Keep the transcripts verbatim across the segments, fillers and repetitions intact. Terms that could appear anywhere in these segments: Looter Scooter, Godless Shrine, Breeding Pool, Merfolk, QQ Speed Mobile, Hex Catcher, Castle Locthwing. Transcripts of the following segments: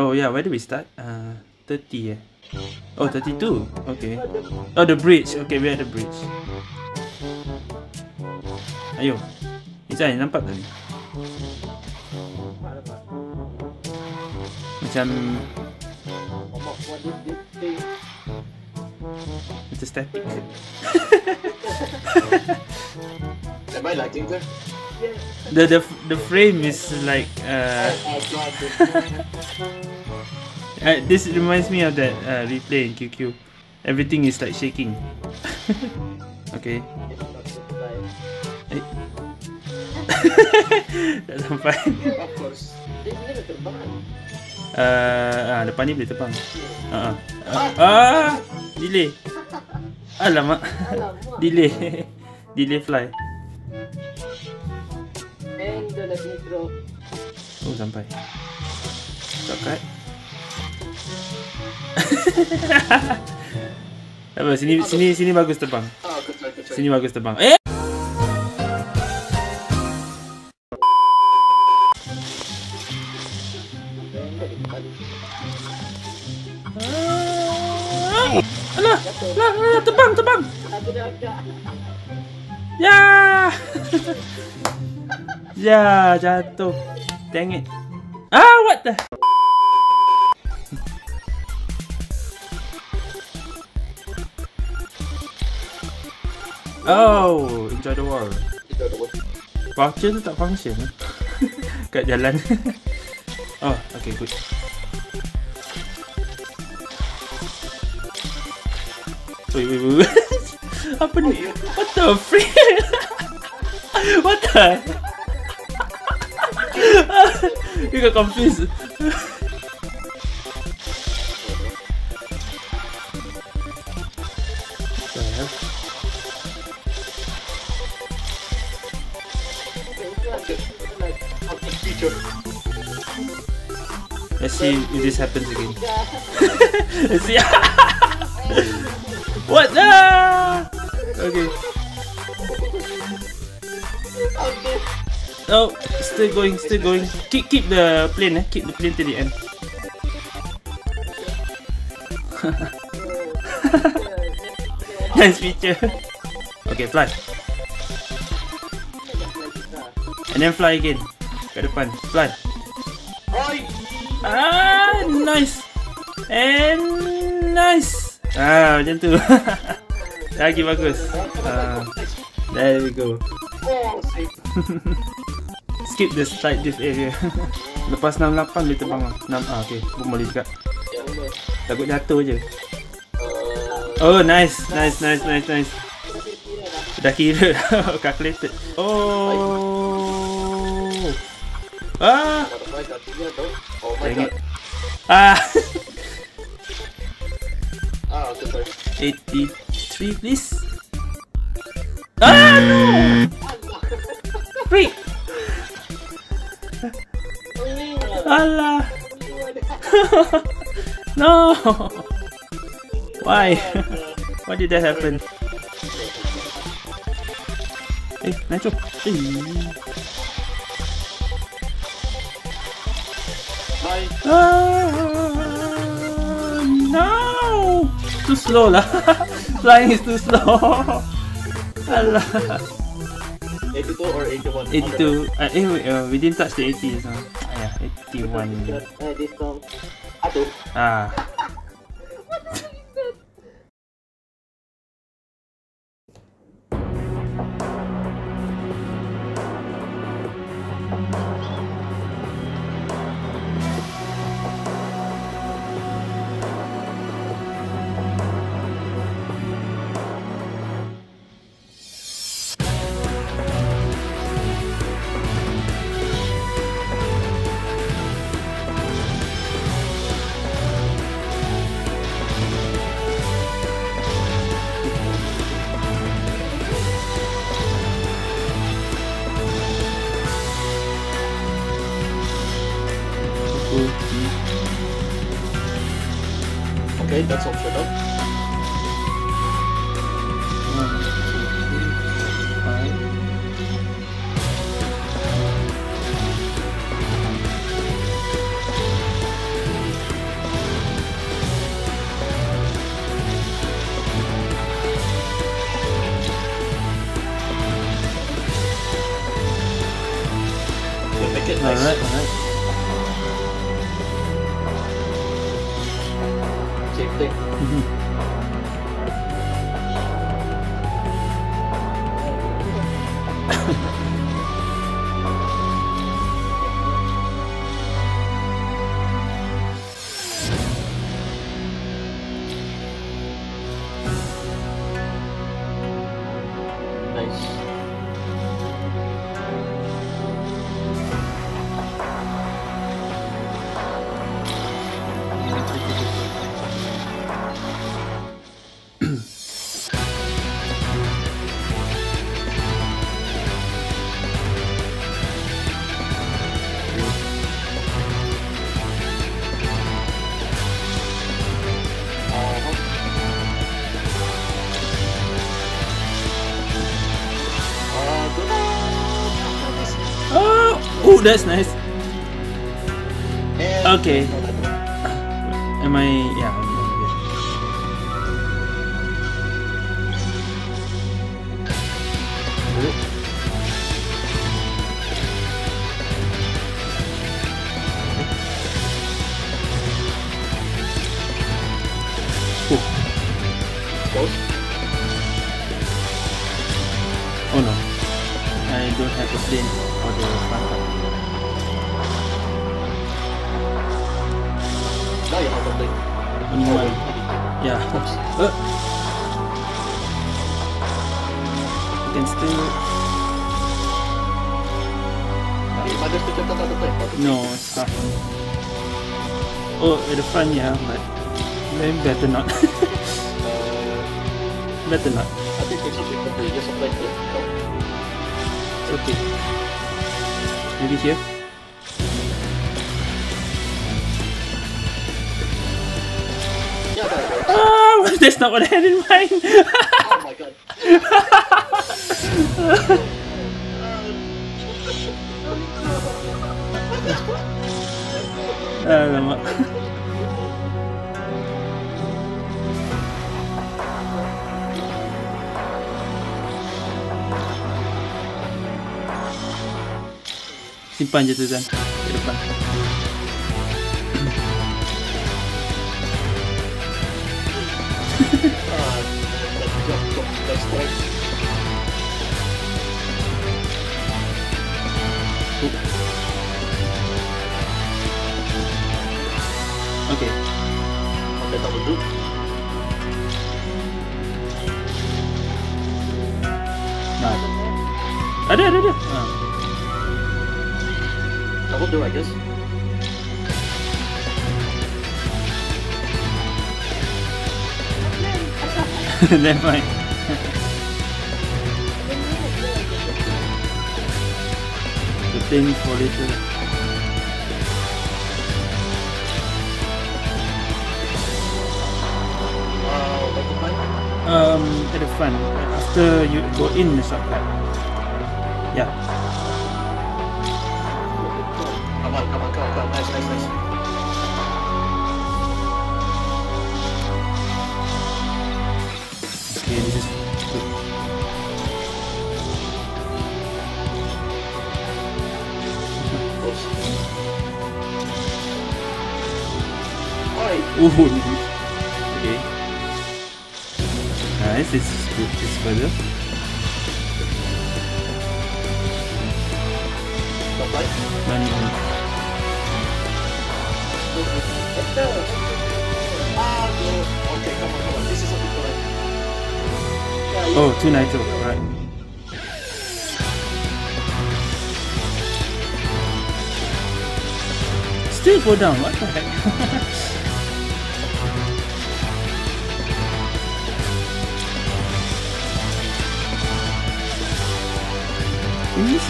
Oh yeah, where do we start? Uh, thirty eh? Oh, thirty-two. Okay. Oh, the bridge. Okay, we are at the bridge. Ayo. Izzai, nampak tak ni? Macam... It's a static. Am I lighting there? The, the, the frame is like... Uh, uh, this reminds me of that uh, replay in Q Q. Everything is like shaking. Okay. Tak sampai. Ah, depan ni boleh terbang. Ah, ah, delay. Alamak. Delay, delay fly. Oh, sampai. Dekat. Apa sini sini sini bagus terbang. Sini bagus terbang. Eh. Alah, alah, alah, terbang, terbang. Ya, ya, jatuh. Dang it. Ah, what the? Oh, enjoy the war. Voucher tu tak function kat jalan. Oh, okay, good. Wait, wait, wait, wait. Apa ni? What the freak? What the? You got confused. Let's see if this happens again. Let's see. What the? Ah! Okay. Oh, still going, still going. Keep, keep the plane, eh? Keep the plane till the end. Nice feature. Okay, fly. And then fly again. Kat depan, fly. Ah, nice. And nice. Ah, macam tu. Lagi bagus. Ah, there we go. Skip the slide diff area. Lepas enam lapan boleh terbang lah. enam, ah, okay. Boleh juga. Takut jatuh je. Oh, nice. Nice, nice, nice, nice. Dah kira. Calculated. Oh. Ah. Dang it. Ah. eighty-three, please. Ah, no! Freak! Allah! No! Why? Why did that happen? Hey, Nacho! Bye! Ah, no! Too slow lah. Flying is too slow. Alah. eighty-two or eighty-one? eighty-two. Uh, eh, wait, uh, we didn't touch the eighty. So. Ayah, eighty-one. Aduh. Ah. Okay, that's all for now. one, two, three, five. Oh, that's nice. Okay. Am I? Yeah. Oh. Oh no. I don't have a plane for the front. Yeah. Uh. You can still. No, it's hard. Oh, at the front, yeah, but maybe better not. Better not. I think it's okay. Just apply here. Okay. Maybe here. Oh, that's not what I had in mind. Oh my god. Simpan je tu Zan, ke depan. Okay. Let double do. Nah. Ada, ada, ada. Ah. Double do, I guess. Never mind. The thing for later. Um, at the front, after you go in the shortcut. Yeah. Come on, come on, come on, come on. Nice, nice, nice. Okay, this is good. Oh, okay. Nice, this is good, this further. Stop right? No, no, no. Okay, come on, come on, this is a bit correct. Oh, two nights over, right. Still go down, what the heck?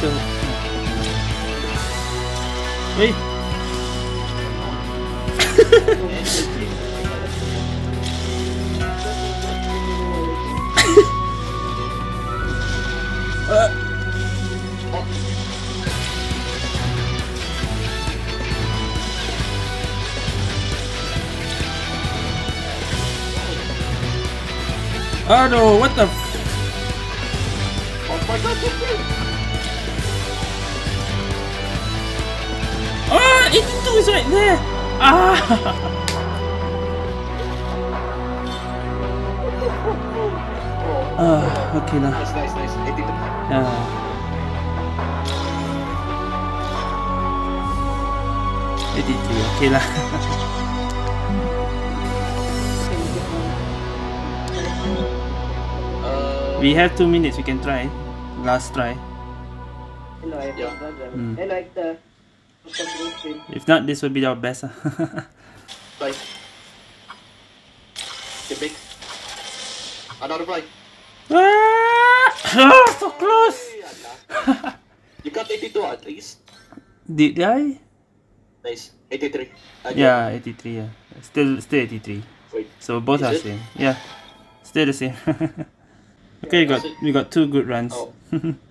So hey. uh. Oh no, what the f- oh my god. eighty-two is right there! Ah! Ah, okay na. Nice, nice, nice. eighty-two. Ah. eighty-two, okay na. uh, we have two minutes, we can try. Last try. Hello, I yeah. mm. I like the if not, this would be our best. Fly. Get big. Another fly. Ah! So close! You got eighty-two at least. Did I? Nice. eighty-three. I yeah, eighty-three. Yeah. Still, still eighty-three. Wait. So both Is are it? same. Yeah. Still the same. Okay, yeah, we got it. we got two good runs. Oh.